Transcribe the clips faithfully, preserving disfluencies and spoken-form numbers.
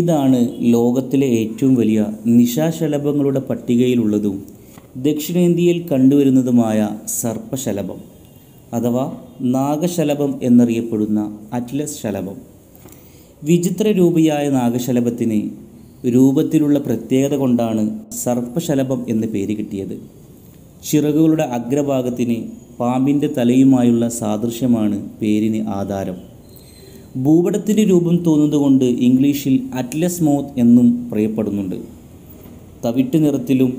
ഇതാണ് ലോകത്തിലെ ഏറ്റവും വലിയ നിശാശലഭങ്ങളുടെ പട്ടികയിലുള്ളതും ദക്ഷിണേന്ത്യയിൽ കണ്ടുവരുന്നതുമായ സർപ്പശലഭം അഥവാ നാഗശലഭം എന്നറിയപ്പെടുന്ന അറ്റ്ലസ് ശലഭം. വിചിത്ര രൂപിയായ നാഗശലഭത്തിന് രൂപത്തിലുള്ള പ്രത്യേകത കൊണ്ടാണ് സർപ്പശലഭം എന്ന് പേര് കിട്ടിയത്. ചിറകുകളുടെ അഗ്രഭാഗത്തിന് പാമ്പിൻ്റെ തലയുമായുള്ള സാദൃശ്യമാണ് പേരിന് ആധാരം. ഭൂപടത്തിന് രൂപം തോന്നുന്നതുകൊണ്ട് ഇംഗ്ലീഷിൽ അറ്റ്ലസ് മോത്ത് എന്നും പറയപ്പെടുന്നുണ്ട്. തവിട്ട് നിറത്തിലും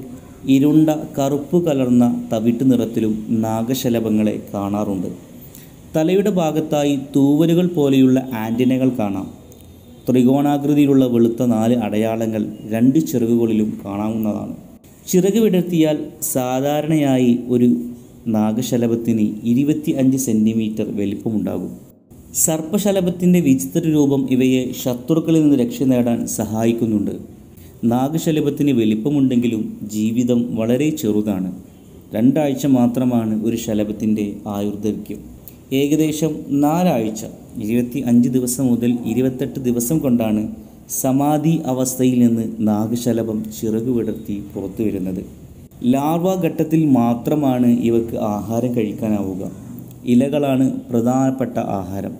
ഇരുണ്ട കറുപ്പ് കലർന്ന തവിട്ട് നിറത്തിലും നാഗശലഭങ്ങളെ കാണാറുണ്ട്. തലയുടെ ഭാഗത്തായി തൂവലുകൾ പോലെയുള്ള ആൻറ്റിനകൾ കാണാം. ത്രികോണാകൃതിയിലുള്ള വെളുത്ത നാല് അടയാളങ്ങൾ രണ്ട് ചിറകുകളിലും കാണാവുന്നതാണ്. ചിറക് വിടർത്തിയാൽ സാധാരണയായി ഒരു നാഗശലഭത്തിന് ഇരുപത്തി അഞ്ച് സെൻറ്റിമീറ്റർ വലിപ്പമുണ്ടാകും. സർപ്പശലഭത്തിൻ്റെ വിചിത്ര രൂപം ഇവയെ ശത്രുക്കളിൽ നിന്ന് രക്ഷ നേടാൻ സഹായിക്കുന്നുണ്ട്. നാഗശലഭത്തിന് വലിപ്പമുണ്ടെങ്കിലും ജീവിതം വളരെ ചെറുതാണ്. രണ്ടാഴ്ച മാത്രമാണ് ഒരു ശലഭത്തിൻ്റെ ആയുർദൈർഘ്യം. ഏകദേശം നാലാഴ്ച ഇരുപത്തി അഞ്ച് ദിവസം മുതൽ ഇരുപത്തെട്ട് ദിവസം കൊണ്ടാണ് സമാധി അവസ്ഥയിൽ നിന്ന് നാഗശലഭം ചിറകു വിടർത്തി പുറത്തു വരുന്നത്. ലാർവ ഘട്ടത്തിൽ മാത്രമാണ് ഇവർക്ക് ആഹാരം കഴിക്കാനാവുക. ഇലകളാണ് പ്രധാനപ്പെട്ട ആഹാരം.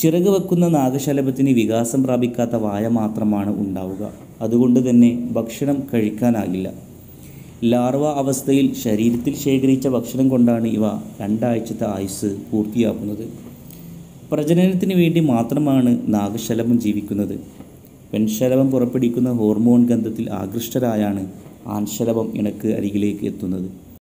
ചിറക് വെക്കുന്ന നാഗശലഭത്തിന് വികാസം പ്രാപിക്കാത്ത വായ മാത്രമാണ് ഉണ്ടാവുക. അതുകൊണ്ട് തന്നെ ഭക്ഷണം കഴിക്കാനാകില്ല. ലാർവ അവസ്ഥയിൽ ശരീരത്തിൽ ശേഖരിച്ച ഭക്ഷണം കൊണ്ടാണ് ഇവ രണ്ടാഴ്ചത്തെ ആയുസ് പൂർത്തിയാക്കുന്നത്. പ്രജനനത്തിന് വേണ്ടി മാത്രമാണ് നാഗശലഭം ജീവിക്കുന്നത്. പെൺശലഭം പുറപ്പെടുവിക്കുന്ന ഹോർമോൺ ഗന്ധത്തിൽ ആകൃഷ്ടരായാണ് ആൺശലഭം ഇണക്ക് അരികിലേക്ക് എത്തുന്നത്.